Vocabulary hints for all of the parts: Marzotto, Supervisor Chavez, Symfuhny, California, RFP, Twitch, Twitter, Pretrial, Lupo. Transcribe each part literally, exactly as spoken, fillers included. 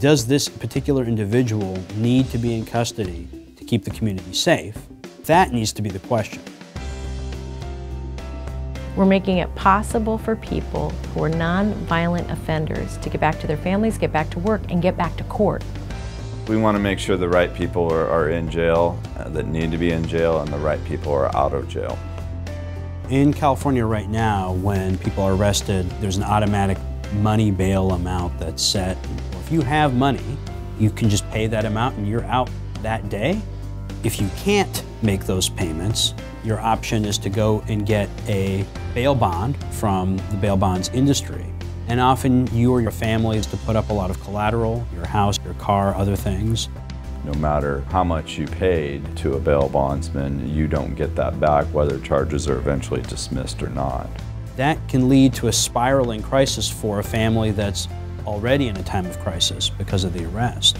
does this particular individual need to be in custody to keep the community safe? That needs to be the question. We're making it possible for people who are non-violent offenders to get back to their families, get back to work, and get back to court. We want to make sure the right people are, are in jail, uh, that need to be in jail, and the right people are out of jail. In California right now, when people are arrested, there's an automatic money bail amount that's set. If you have money, you can just pay that amount and you're out that day. If you can't make those payments, your option is to go and get a bail bond from the bail bonds industry. And often you or your family is to put up a lot of collateral, your house, your car, other things. No matter how much you paid to a bail bondsman, you don't get that back, whether charges are eventually dismissed or not. That can lead to a spiraling crisis for a family that's already in a time of crisis because of the arrest.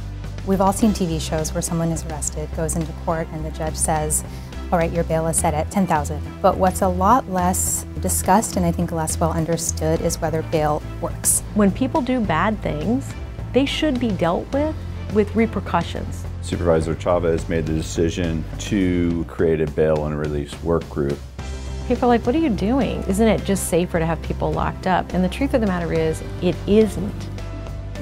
We've all seen T V shows where someone is arrested, goes into court, and the judge says, all right, your bail is set at ten thousand dollars. But what's a lot less discussed and I think less well understood is whether bail works. When people do bad things, they should be dealt with with repercussions. Supervisor Chavez made the decision to create a bail and release work group. People are like, what are you doing? Isn't it just safer to have people locked up? And the truth of the matter is, it isn't.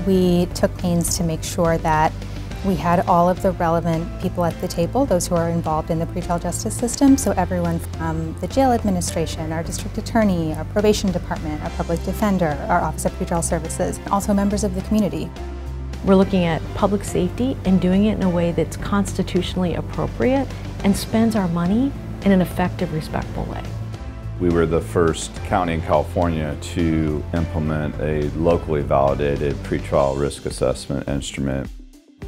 We took pains to make sure that we had all of the relevant people at the table, those who are involved in the pretrial justice system, so everyone from the jail administration, our district attorney, our probation department, our public defender, our Office of Pretrial Services, and also members of the community. We're looking at public safety and doing it in a way that's constitutionally appropriate and spends our money in an effective, respectful way. We were the first county in California to implement a locally validated pretrial risk assessment instrument.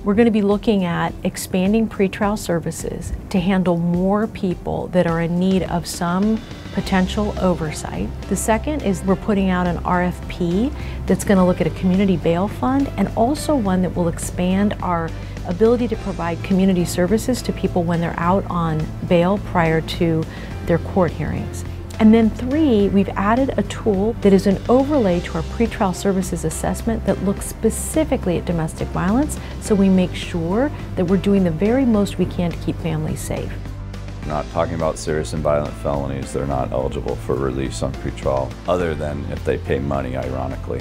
We're going to be looking at expanding pretrial services to handle more people that are in need of some potential oversight. The second is we're putting out an R F P that's going to look at a community bail fund, and also one that will expand our ability to provide community services to people when they're out on bail prior to their court hearings. And then three, we've added a tool that is an overlay to our pretrial services assessment that looks specifically at domestic violence, so we make sure that we're doing the very most we can to keep families safe. We're not talking about serious and violent felonies. They're not eligible for release on pretrial, other than if they pay money, ironically.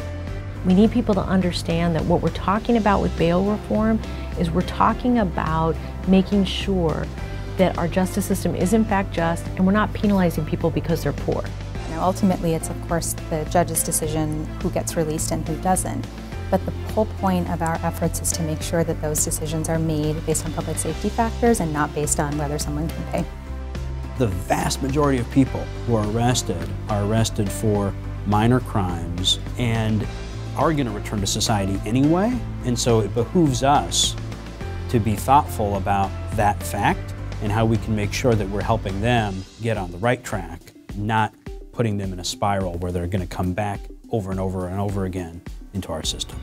We need people to understand that what we're talking about with bail reform is we're talking about making sure that our justice system is in fact just, and we're not penalizing people because they're poor. Now, ultimately, it's of course the judge's decision who gets released and who doesn't. But the whole point of our efforts is to make sure that those decisions are made based on public safety factors and not based on whether someone can pay. The vast majority of people who are arrested are arrested for minor crimes and are going to return to society anyway. And so it behooves us to be thoughtful about that fact and how we can make sure that we're helping them get on the right track, not putting them in a spiral where they're going to come back over and over and over again into our system.